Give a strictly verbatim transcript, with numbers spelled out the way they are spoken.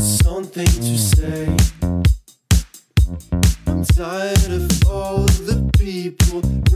Something to say. I'm tired of all the people